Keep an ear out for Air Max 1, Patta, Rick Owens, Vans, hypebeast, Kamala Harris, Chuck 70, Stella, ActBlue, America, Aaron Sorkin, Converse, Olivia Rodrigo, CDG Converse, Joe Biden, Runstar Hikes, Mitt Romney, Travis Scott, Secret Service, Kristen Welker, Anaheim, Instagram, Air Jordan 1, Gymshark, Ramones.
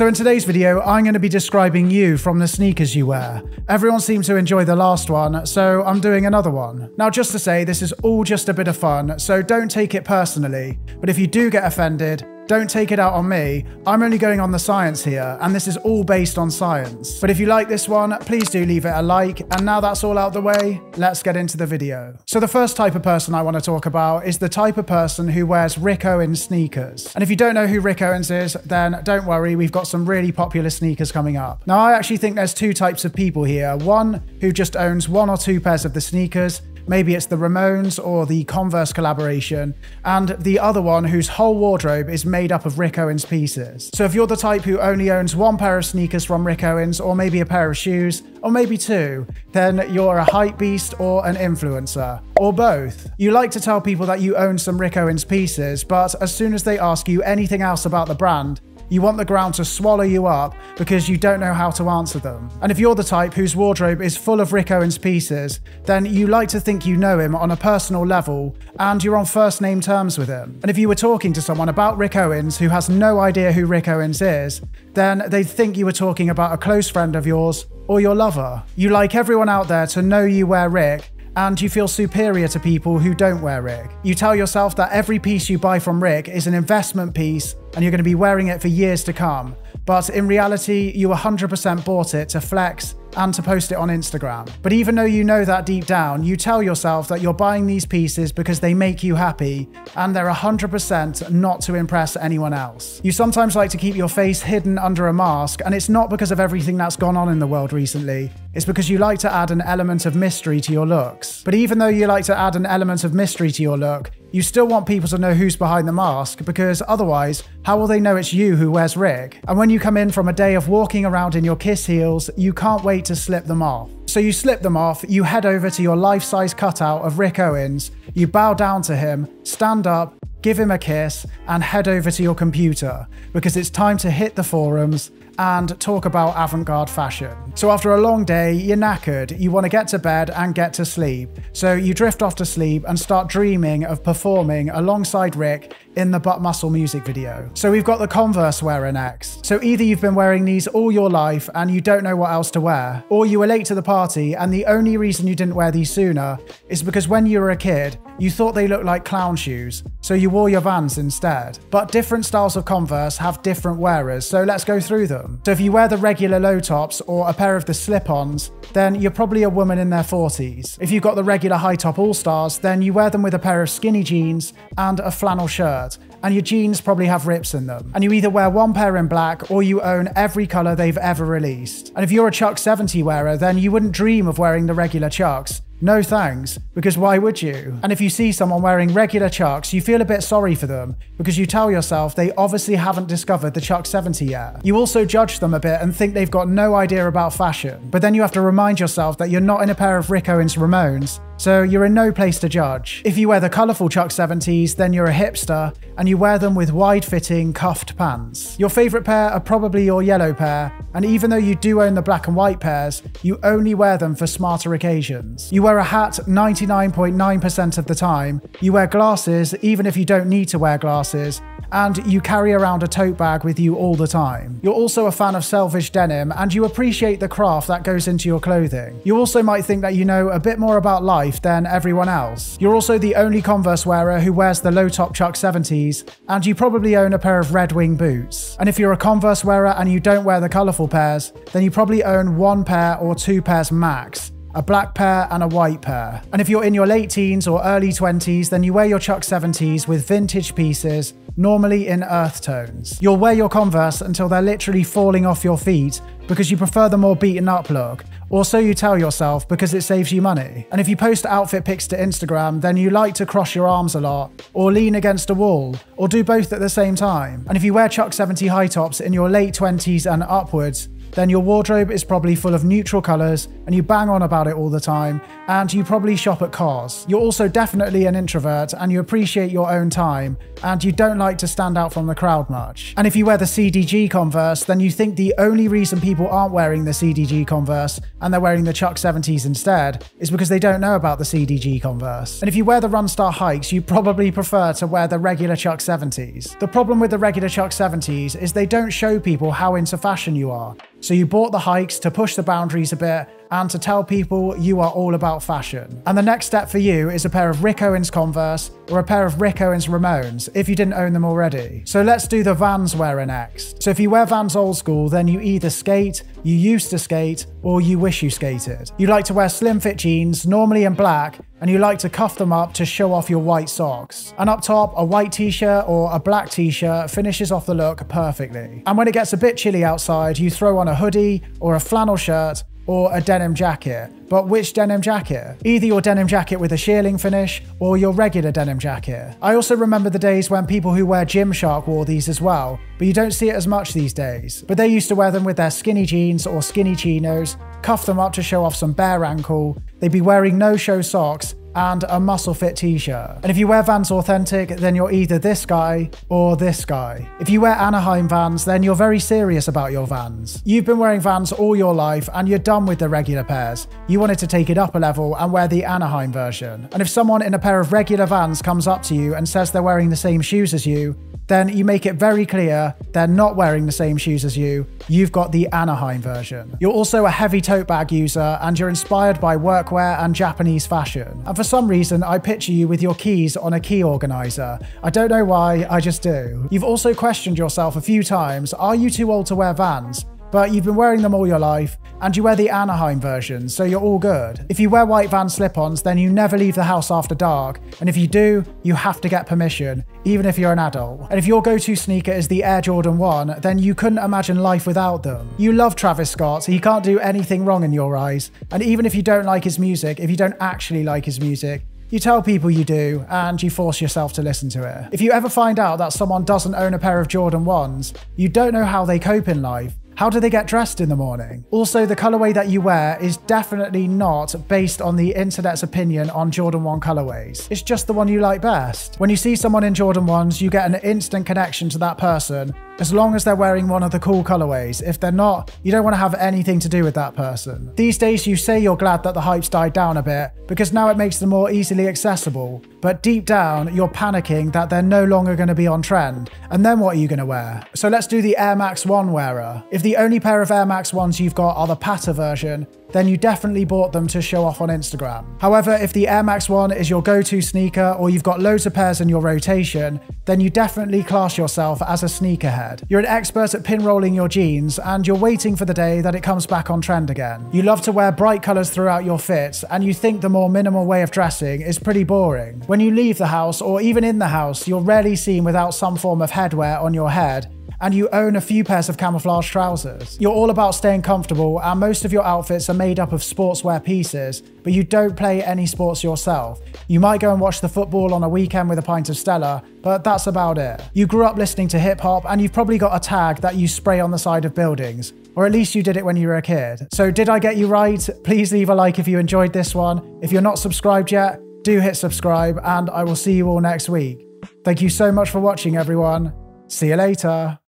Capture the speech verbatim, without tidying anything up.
So in today's video, I'm going to be describing you from the sneakers you wear. Everyone seemed to enjoy the last one, so I'm doing another one. Now just to say, this is all just a bit of fun, so don't take it personally. But if you do get offended, don't take it out on me. I'm only going on the science here, and this is all based on science. But if you like this one, please do leave it a like. And now that's all out the way, let's get into the video. So the first type of person I want to talk about is the type of person who wears Rick Owens sneakers. And if you don't know who Rick Owens is, then don't worry, we've got some really popular sneakers coming up. Now I actually think there's two types of people here. One who just owns one or two pairs of the sneakers. Maybe it's the Ramones or the Converse collaboration, and the other one whose whole wardrobe is made up of Rick Owens pieces. So if you're the type who only owns one pair of sneakers from Rick Owens, or maybe a pair of shoes, or maybe two, then you're a hype beast or an influencer, or both. You like to tell people that you own some Rick Owens pieces, but as soon as they ask you anything else about the brand, you want the ground to swallow you up because you don't know how to answer them. And if you're the type whose wardrobe is full of Rick Owens pieces, then you like to think you know him on a personal level and you're on first name terms with him. And if you were talking to someone about Rick Owens who has no idea who Rick Owens is, then they'd think you were talking about a close friend of yours or your lover. You like everyone out there to know you wear Rick, and you feel superior to people who don't wear Rick. You tell yourself that every piece you buy from Rick is an investment piece and you're going to be wearing it for years to come, but in reality, you one hundred percent bought it to flex and to post it on Instagram. But even though you know that deep down, you tell yourself that you're buying these pieces because they make you happy and they're one hundred percent not to impress anyone else. You sometimes like to keep your face hidden under a mask, and it's not because of everything that's gone on in the world recently. It's because you like to add an element of mystery to your looks. But even though you like to add an element of mystery to your look, you still want people to know who's behind the mask, because otherwise, how will they know it's you who wears Rick? And when you come in from a day of walking around in your kiss heels, you can't wait to slip them off. So you slip them off, you head over to your life-size cutout of Rick Owens, you bow down to him, stand up, give him a kiss, and head over to your computer, because it's time to hit the forums and talk about avant-garde fashion. So after a long day, you're knackered, you want to get to bed and get to sleep. So you drift off to sleep and start dreaming of performing alongside Rick in the Butt Muscle music video. So we've got the Converse wearer next. So either you've been wearing these all your life and you don't know what else to wear, or you were late to the party and the only reason you didn't wear these sooner is because when you were a kid, you thought they looked like clown shoes, so you wore your Vans instead. But different styles of Converse have different wearers, so let's go through them. So if you wear the regular low tops or a pair of the slip-ons, then you're probably a woman in their forties. If you've got the regular high top all-stars, then you wear them with a pair of skinny jeans and a flannel shirt, and your jeans probably have rips in them. And you either wear one pair in black or you own every color they've ever released. And if you're a Chuck seventy wearer, then you wouldn't dream of wearing the regular Chucks. No thanks, because why would you? And if you see someone wearing regular Chucks, you feel a bit sorry for them, because you tell yourself they obviously haven't discovered the Chuck seventy yet. You also judge them a bit and think they've got no idea about fashion. But then you have to remind yourself that you're not in a pair of Rick Owens Ramones, so you're in no place to judge. If you wear the colourful Chuck seventies, then you're a hipster, and you wear them with wide-fitting, cuffed pants. Your favourite pair are probably your yellow pair, and even though you do own the black and white pairs, you only wear them for smarter occasions. You wear a hat ninety-nine point nine percent of the time, you wear glasses even if you don't need to wear glasses, and you carry around a tote bag with you all the time. You're also a fan of selvage denim, and you appreciate the craft that goes into your clothing. You also might think that you know a bit more about life than everyone else. You're also the only Converse wearer who wears the low-top Chuck seventies, and you probably own a pair of Red Wing boots. And if you're a Converse wearer and you don't wear the colourful pairs, then you probably own one pair or two pairs max, a black pair and a white pair. And if you're in your late teens or early twenties, then you wear your Chuck seventies with vintage pieces, normally in earth tones. You'll wear your Converse until they're literally falling off your feet because you prefer the more beaten up look, or so you tell yourself because it saves you money. And if you post outfit pics to Instagram, then you like to cross your arms a lot, or lean against a wall, or do both at the same time. And if you wear Chuck seventy high tops in your late twenties and upwards, then your wardrobe is probably full of neutral colors and you bang on about it all the time, and you probably shop at Cars. You're also definitely an introvert and you appreciate your own time and you don't like to stand out from the crowd much. And if you wear the C D G Converse, then you think the only reason people aren't wearing the C D G Converse and they're wearing the Chuck seventies instead is because they don't know about the C D G Converse. And if you wear the Runstar Hikes, you probably prefer to wear the regular Chuck seventies. The problem with the regular Chuck seventies is they don't show people how into fashion you are. So you bought the Hikes to push the boundaries a bit and to tell people you are all about fashion. And the next step for you is a pair of Rick Owens Converse or a pair of Rick Owens Ramones, if you didn't own them already. So let's do the Vans wearer next. So if you wear Vans old school, then you either skate, you used to skate, or you wish you skated. You like to wear slim fit jeans, normally in black, and you like to cuff them up to show off your white socks. And up top, a white t-shirt or a black t-shirt finishes off the look perfectly. And when it gets a bit chilly outside, you throw on a hoodie or a flannel shirt or a denim jacket. But which denim jacket? Either your denim jacket with a shearling finish or your regular denim jacket. I also remember the days when people who wear Gymshark wore these as well, but you don't see it as much these days. But they used to wear them with their skinny jeans or skinny chinos, cuff them up to show off some bare ankle, they'd be wearing no-show socks, and a muscle fit t-shirt. And if you wear Vans Authentic, then you're either this guy or this guy. If you wear Anaheim Vans, then you're very serious about your Vans. You've been wearing Vans all your life and you're done with the regular pairs. You wanted to take it up a level and wear the Anaheim version. And if someone in a pair of regular Vans comes up to you and says they're wearing the same shoes as you, then you make it very clear they're not wearing the same shoes as you. You've got the Anaheim version. You're also a heavy tote bag user and you're inspired by workwear and Japanese fashion. And for some reason, I picture you with your keys on a key organizer. I don't know why, I just do. You've also questioned yourself a few times, are you too old to wear Vans? But you've been wearing them all your life, and you wear the Anaheim version, so you're all good. If you wear white Vans slip-ons, then you never leave the house after dark, and if you do, you have to get permission, even if you're an adult. And if your go-to sneaker is the Air Jordan one, then you couldn't imagine life without them. You love Travis Scott, so he can't do anything wrong in your eyes, and even if you don't like his music, if you don't actually like his music, you tell people you do, and you force yourself to listen to it. If you ever find out that someone doesn't own a pair of Jordan ones, you don't know how they cope in life. How do they get dressed in the morning? Also, the colorway that you wear is definitely not based on the internet's opinion on Jordan one colorways. It's just the one you like best. When you see someone in Jordan ones, you get an instant connection to that person, as long as they're wearing one of the cool colorways. If they're not, you don't want to have anything to do with that person. These days, you say you're glad that the hype's died down a bit, because now it makes them more easily accessible. But deep down, you're panicking that they're no longer going to be on trend. And then what are you going to wear? So let's do the Air Max one wearer. If the only pair of Air Max ones you've got are the Patta version, then you definitely bought them to show off on Instagram. However, if the Air Max one is your go-to sneaker or you've got loads of pairs in your rotation, then you definitely class yourself as a sneakerhead. You're an expert at pin rolling your jeans and you're waiting for the day that it comes back on trend again. You love to wear bright colors throughout your fits and you think the more minimal way of dressing is pretty boring. When you leave the house or even in the house, you're rarely seen without some form of headwear on your head, and you own a few pairs of camouflage trousers. You're all about staying comfortable, and most of your outfits are made up of sportswear pieces, but you don't play any sports yourself. You might go and watch the football on a weekend with a pint of Stella, but that's about it. You grew up listening to hip hop, and you've probably got a tag that you spray on the side of buildings, or at least you did it when you were a kid. So did I get you right? Please leave a like if you enjoyed this one. If you're not subscribed yet, do hit subscribe, and I will see you all next week. Thank you so much for watching, everyone. See you later.